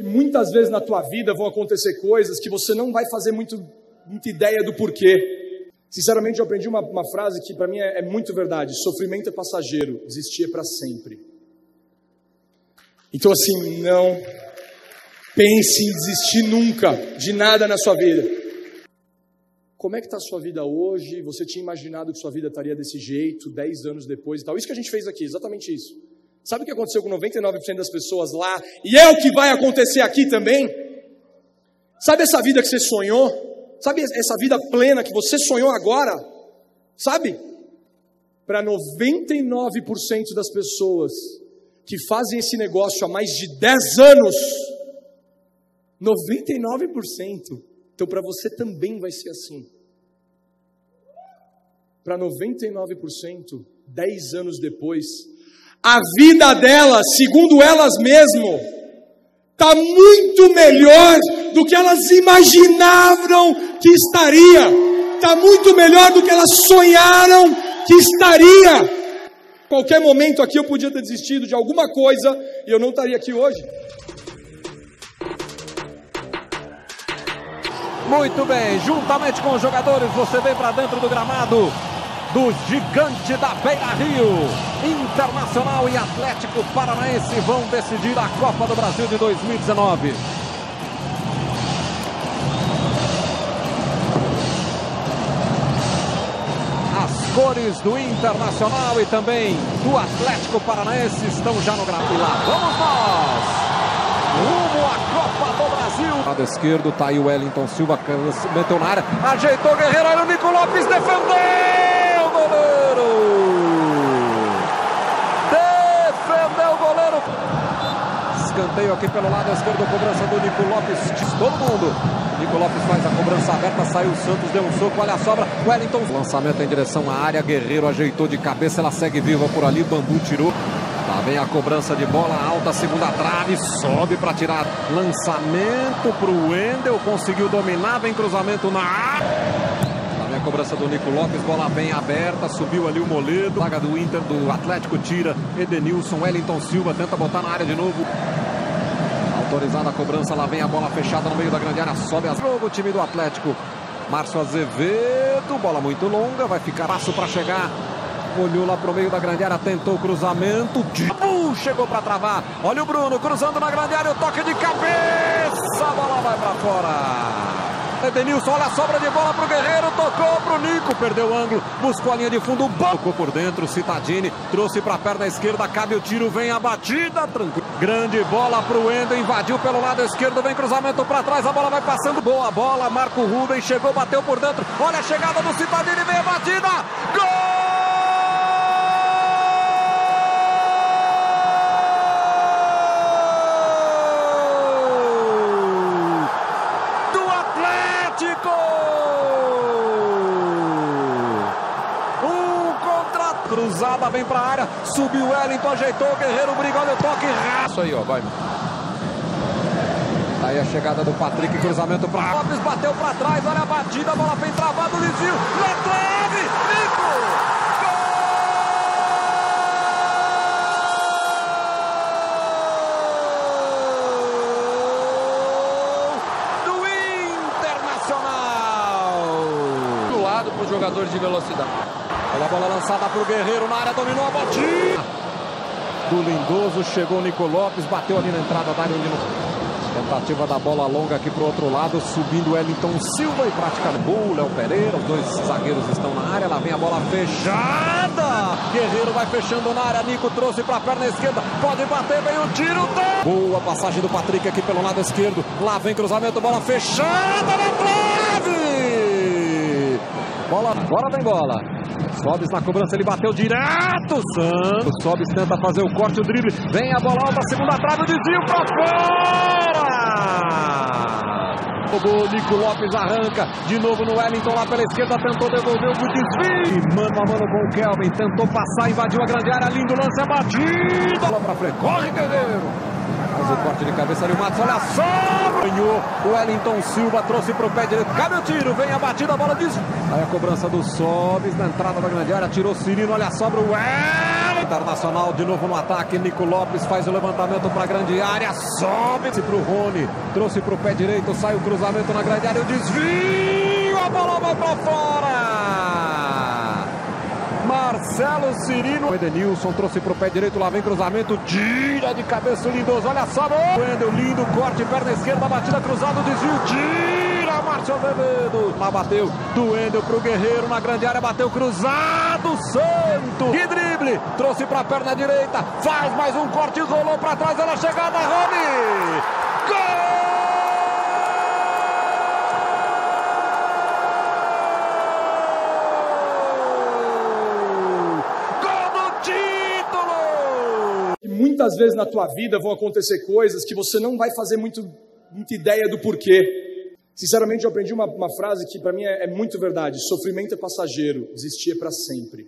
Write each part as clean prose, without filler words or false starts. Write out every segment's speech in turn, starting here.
E muitas vezes na tua vida vão acontecer coisas que você não vai fazer muita ideia do porquê. Sinceramente, eu aprendi uma frase que para mim é muito verdade. Sofrimento é passageiro, desistir é para sempre. Então assim, não pense em desistir nunca de nada na sua vida. Como é que está a sua vida hoje? Você tinha imaginado que sua vida estaria desse jeito 10 anos depois e tal? Isso que a gente fez aqui, exatamente isso. Sabe o que aconteceu com 99% das pessoas lá? E é o que vai acontecer aqui também? Sabe essa vida que você sonhou? Sabe essa vida plena que você sonhou agora? Sabe? Para 99% das pessoas que fazem esse negócio há mais de 10 anos, 99%. Então para você também vai ser assim. Para 99%, 10 anos depois, a vida delas, segundo elas mesmas, está muito melhor do que elas imaginavam que estaria. Está muito melhor do que elas sonharam que estaria. Qualquer momento aqui eu podia ter desistido de alguma coisa e eu não estaria aqui hoje. Muito bem, juntamente com os jogadores, você vem para dentro do gramado do gigante da Beira Rio. Internacional e Atlético Paranaense vão decidir a Copa do Brasil de 2019. As cores do Internacional e também do Atlético Paranaense estão já no gramado. E lá vamos nós! Rumo à Copa do Brasil. Do lado esquerdo tá aí o Wellington Silva, meteu na área, ajeitou o Guerreiro, aí o Nico Lopes defendeu! Escanteio aqui pelo lado esquerdo, cobrança do Nico Lopes, todo mundo. Nico Lopes faz a cobrança aberta, saiu o Santos, deu um soco, olha a sobra, Wellington. Lançamento em direção à área, Guerreiro ajeitou de cabeça, ela segue viva por ali, Bambu tirou. Lá vem a cobrança de bola alta, segunda trave, sobe para tirar. Lançamento para o Wendel, conseguiu dominar, vem cruzamento na área. Cobrança do Nico Lopes, bola bem aberta, subiu ali o Moledo, plaga do Inter, do Atlético tira, Edenílson, Wellington Silva tenta botar na área de novo, autorizada a cobrança, lá vem a bola fechada no meio da grande área, sobe a novo time do Atlético, Márcio Azevedo, bola muito longa, vai ficar passo para chegar, olhou lá pro meio da grande área, tentou o cruzamento, chegou para travar, olha o Bruno cruzando na grande área, o toque de cabeça, a bola vai para fora. Edenílson, olha a sobra de bola pro Guerreiro, tocou pro Nico, perdeu o ângulo, buscou a linha de fundo, tocou por dentro, Cittadini trouxe pra perna esquerda, cabe o tiro, vem a batida, tranquilo. Grande bola pro Wendel, invadiu pelo lado esquerdo, vem cruzamento pra trás, a bola vai passando, boa bola, Marco Rubens chegou, bateu por dentro, olha a chegada do Cittadini, vem a batida, gol! Cruzada, vem pra área, subiu o Wellington, ajeitou o Guerreiro, briga, olha o toque. Isso aí, ó, vai. Aí a chegada do Patrick, cruzamento pra Lopes, bateu pra trás, olha a batida, a bola vem travada, o desvio, na trave, Nico! Para os jogadores de velocidade. Olha a bola lançada para o Guerreiro na área, dominou a batida do Lindoso, chegou o Nico Lopes, bateu ali na entrada da área. Tentativa da bola longa aqui para o outro lado, subindo o Wellington Silva e praticamente gol, Léo Pereira, os dois zagueiros estão na área, lá vem a bola fechada, Guerreiro vai fechando na área, Nico trouxe para a perna esquerda, pode bater, vem o tiro, boa passagem do Patrick aqui pelo lado esquerdo, lá vem cruzamento, bola fechada na trave! Bola, agora vem bola. Sobes na cobrança, ele bateu direto. Santos, Sobes tenta fazer o corte, o drible. Vem a bola alta, segunda trave, o desvio pra fora. O Nico Lopes arranca de novo no Wellington lá pela esquerda. Tentou devolver o desvio. Mano a mano com o Kelvin. Tentou passar, invadiu a grande área. Lindo lance, é batido. Bola pra frente, corre, Guerreiro. Faz o corte de cabeça ali o Matos, olha só! Ganhou o Wellington Silva, trouxe pro pé direito, cabe o tiro, vem a batida, a bola diz. Aí a cobrança do Sobes na entrada da grande área, tirou Cirino, olha só pro Wellington. Internacional de novo no ataque. Nico Lopes faz o levantamento para a grande área. Sobe-se para o Rony. Trouxe para o pé direito. Sai o cruzamento na grande área. O desvio. A bola vai para fora. Marcelo Cirino. Edenílson trouxe para o pé direito. Lá vem cruzamento. Tira de cabeça o Lindoso. Olha só. O lindo corte. Perna esquerda. Batida cruzada. Desvio. Tira. Márcio Azevedo. Lá bateu. Doendo para o Guerreiro. Na grande área. Bateu cruzado. Santo. Que drible. Trouxe para a perna direita. Faz mais um corte. Rolou para trás. Olha a chegada. Rony. Gol! Muitas vezes na tua vida vão acontecer coisas que você não vai fazer muita ideia do porquê. Sinceramente, eu aprendi uma frase que para mim é muito verdade. Sofrimento é passageiro, desistir é para sempre.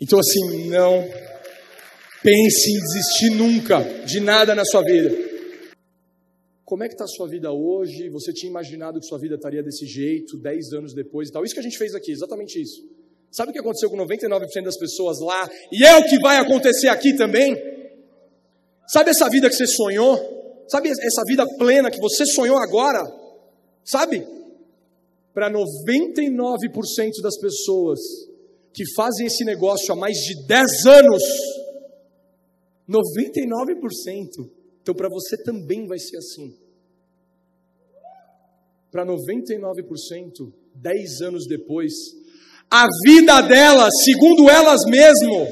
Então assim, não pense em desistir nunca de nada na sua vida. Como é que está a sua vida hoje? Você tinha imaginado que sua vida estaria desse jeito 10 anos depois e tal? Isso que a gente fez aqui, exatamente isso. Sabe o que aconteceu com 99% das pessoas lá? E é o que vai acontecer aqui também? Sabe essa vida que você sonhou? Sabe essa vida plena que você sonhou agora? Sabe? Para 99% das pessoas que fazem esse negócio há mais de 10 anos, 99%. Então para você também vai ser assim. Para 99%, 10 anos depois, a vida delas, segundo elas mesmas,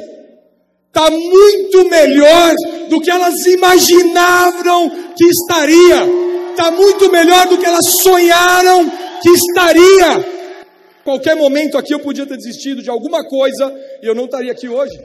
está muito melhor do que elas imaginavam que estaria. Está muito melhor do que elas sonharam que estaria. Qualquer momento aqui eu podia ter desistido de alguma coisa e eu não estaria aqui hoje.